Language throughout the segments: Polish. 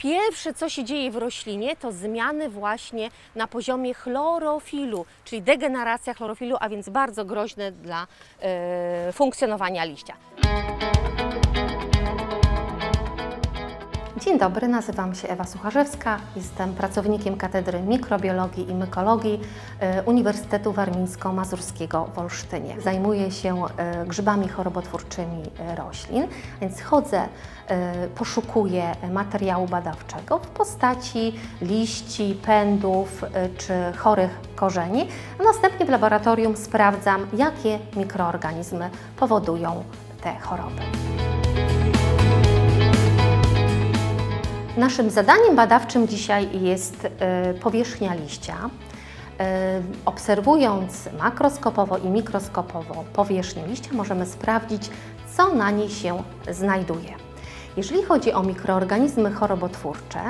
Pierwsze, co się dzieje w roślinie, to zmiany właśnie na poziomie chlorofilu, czyli degeneracja chlorofilu, a więc bardzo groźne dla funkcjonowania liścia. Dzień dobry, nazywam się Ewa Sucharzewska, jestem pracownikiem Katedry Mikrobiologii i Mykologii Uniwersytetu Warmińsko-Mazurskiego w Olsztynie. Zajmuję się grzybami chorobotwórczymi roślin, więc chodzę, poszukuję materiału badawczego w postaci liści, pędów czy chorych korzeni, a następnie w laboratorium sprawdzam, jakie mikroorganizmy powodują te choroby. Naszym zadaniem badawczym dzisiaj jest powierzchnia liścia. Obserwując makroskopowo i mikroskopowo powierzchnię liścia, możemy sprawdzić, co na niej się znajduje. Jeżeli chodzi o mikroorganizmy chorobotwórcze,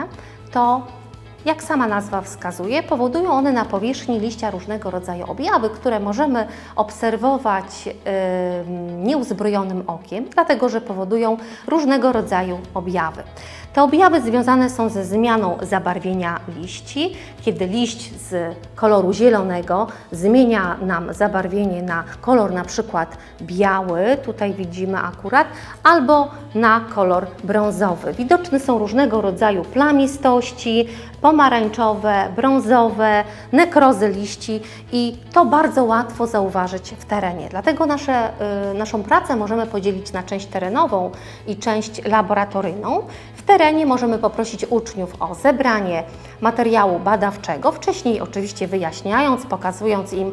to jak sama nazwa wskazuje, powodują one na powierzchni liścia różnego rodzaju objawy, które możemy obserwować nieuzbrojonym okiem, dlatego że powodują różnego rodzaju objawy. Te objawy związane są ze zmianą zabarwienia liści, kiedy liść z koloru zielonego zmienia nam zabarwienie na kolor na przykład biały, tutaj widzimy akurat, albo na kolor brązowy. Widoczne są różnego rodzaju plamistości, pomarańczowe, brązowe, nekrozy liści i to bardzo łatwo zauważyć w terenie. Dlatego naszą pracę możemy podzielić na część terenową i część laboratoryjną. W terenie możemy poprosić uczniów o zebranie materiału badawczego, wcześniej oczywiście wyjaśniając, pokazując im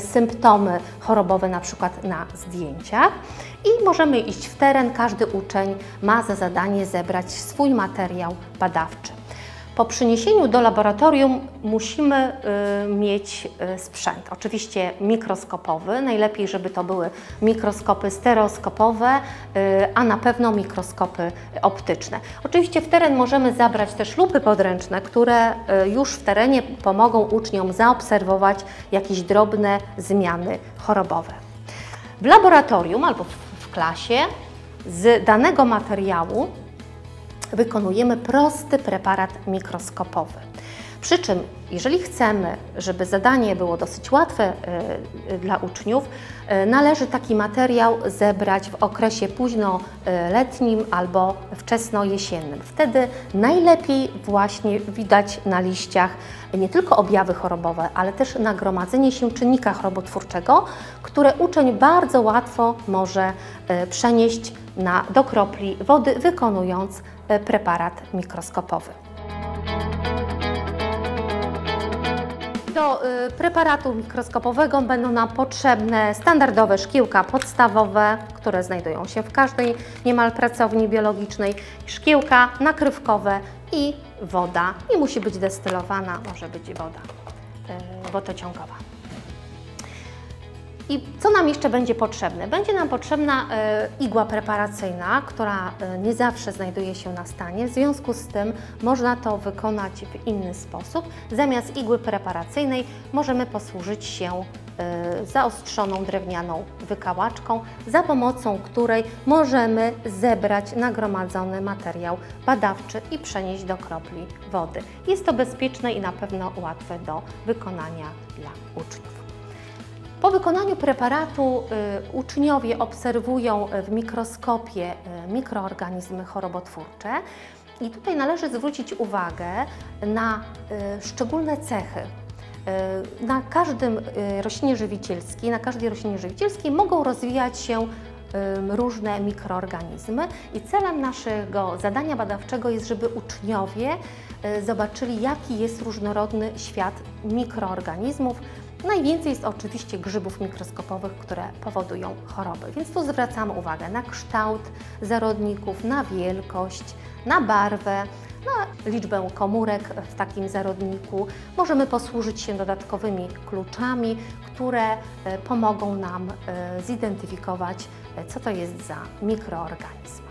symptomy chorobowe na przykład na zdjęciach i możemy iść w teren. Każdy uczeń ma za zadanie zebrać swój materiał badawczy. Po przyniesieniu do laboratorium musimy mieć sprzęt, oczywiście mikroskopowy, najlepiej żeby to były mikroskopy stereoskopowe, a na pewno mikroskopy optyczne. Oczywiście w teren możemy zabrać też lupy podręczne, które już w terenie pomogą uczniom zaobserwować jakieś drobne zmiany chorobowe. W laboratorium albo w klasie z danego materiału wykonujemy prosty preparat mikroskopowy. Przy czym, jeżeli chcemy, żeby zadanie było dosyć łatwe dla uczniów, należy taki materiał zebrać w okresie późnoletnim albo wczesnojesiennym. Wtedy najlepiej właśnie widać na liściach nie tylko objawy chorobowe, ale też nagromadzenie się czynnika chorobotwórczego, które uczeń bardzo łatwo może przenieść do kropli wody, wykonując preparat mikroskopowy. Do preparatu mikroskopowego będą nam potrzebne standardowe szkiełka podstawowe, które znajdują się w każdej niemal pracowni biologicznej, szkiełka nakrywkowe i woda. Nie musi być destylowana, może być woda wodociągowa. I co nam jeszcze będzie potrzebne? Będzie nam potrzebna igła preparacyjna, która nie zawsze znajduje się na stanie. W związku z tym można to wykonać w inny sposób. Zamiast igły preparacyjnej możemy posłużyć się zaostrzoną drewnianą wykałaczką, za pomocą której możemy zebrać nagromadzony materiał badawczy i przenieść do kropli wody. Jest to bezpieczne i na pewno łatwe do wykonania dla uczniów. Po wykonaniu preparatu uczniowie obserwują w mikroskopie mikroorganizmy chorobotwórcze i tutaj należy zwrócić uwagę na szczególne cechy. Na każdej roślinie żywicielskiej mogą rozwijać się różne mikroorganizmy i celem naszego zadania badawczego jest, żeby uczniowie zobaczyli, jaki jest różnorodny świat mikroorganizmów. Najwięcej jest oczywiście grzybów mikroskopowych, które powodują choroby, więc tu zwracamy uwagę na kształt zarodników, na wielkość, na barwę, na liczbę komórek w takim zarodniku. Możemy posłużyć się dodatkowymi kluczami, które pomogą nam zidentyfikować, co to jest za mikroorganizm.